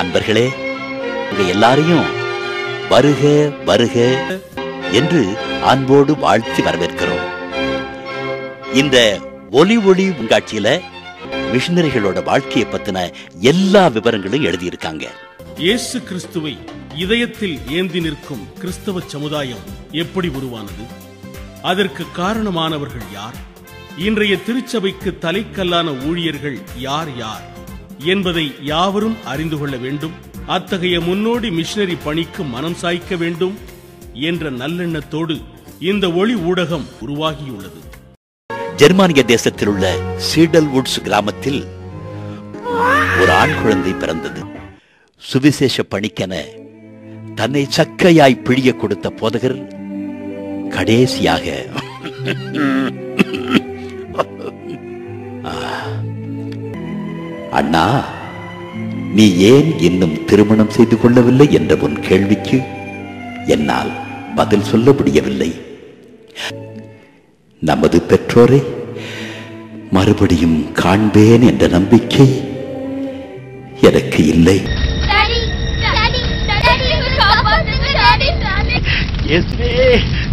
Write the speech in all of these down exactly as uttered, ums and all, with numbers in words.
அன்பர்களே, உங்கள் எல்லாரையும் வருக வருக என்று அன்போடு வாழ்த்து வரவேற்கிறோம். இந்த ஒலி ஒளி காட்சியில மிஷனரிகளோட வாழ்க்கையை பத்தின எல்லா விவரங்களும் எழுதியிருக்காங்க. இயேசு கிறிஸ்துவை இதயத்தில் ஏந்தி நிற்கும் கிறிஸ்தவ சமுதாயம் எப்படி உருவானது, அதற்கு காரணமானவர்கள் யார், இன்றைய திருச்சபைக்கு தலைக்கல்லான ஊழியர்கள் யார் யார் என்பதை யாவரும் அறிந்து கொள்ள வேண்டும். அத்தகைய முன்னோடி மிஷனரி பணிக்கு மனம் சாய்க்க வேண்டும் என்ற நல்லெண்ணத்தோடு இந்த ஒளி ஊடகம் உருவாகியுள்ளது. ஜெர்மானிய தேசத்தில் உள்ள சீடல்வுட்ஸ் கிராமத்தில் ஒரு ஆண் குழந்தை பிறந்தது. சுவிசேஷ பணிக்கென தன்னை சக்கையாய் பிழிய கொடுத்த போதகர் கடைசியாக அண்ணா, நீ ஏன் இன்னும் திருமணம் செய்து கொள்ளவில்லை என்ற உன் கேள்விக்கு என்னால் பதில் சொல்ல முடியவில்லை. நமது பெற்றோரை மறுபடியும் காண்பேன் என்ற நம்பிக்கை எனக்கு இல்லை.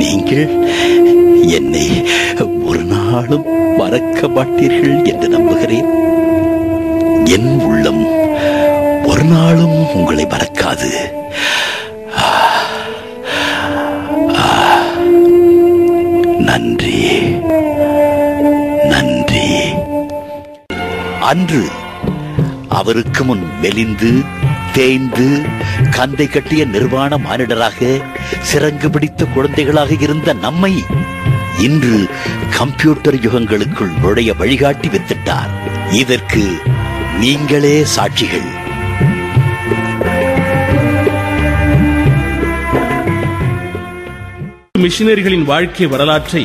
நீங்கள் என்னை ஒரு நாளும் மறக்க மாட்டீர்கள் என்று நம்புகிறேன். என் உள்ளம் ஒரு நாளும் உங்களை மறக்காது. நன்றி நன்றி. அன்று அவருக்கு முன் மெலிந்து தேய்ந்து கந்தை கட்டிய நிர்வாண மானிடராக சிறங்கு பிடித்த குழந்தைகளாக இருந்த நம்மை இன்று கம்ப்யூட்டர் யுகங்களுக்குள் நுழைய வழிகாட்டி வித்திட்டார். இதற்கு நீங்களே சாட்சிகள். மிஷனரிகளின் வாழ்க்கை வரலாற்றை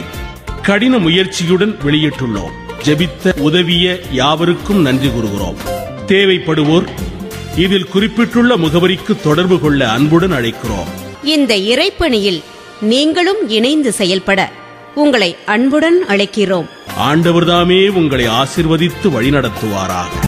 கடின முயற்சியுடன் வெளியிட்டுள்ளோம். ஜெபித்த உதவிய யாவருக்கும் நன்றி கூறுகிறோம். தேவைப்படுவோர் இதில் குறிப்பிட்டுள்ள முகவரிக்கு தொடர்பு கொள்ள அன்புடன் அழைக்கிறோம். இந்த இறைப்பணியில் நீங்களும் இணைந்து செயல்பட உங்களை அன்புடன் அழைக்கிறோம். ஆண்டவர்தாமே உங்களை ஆசீர்வதித்து வழிநடத்துவாராக.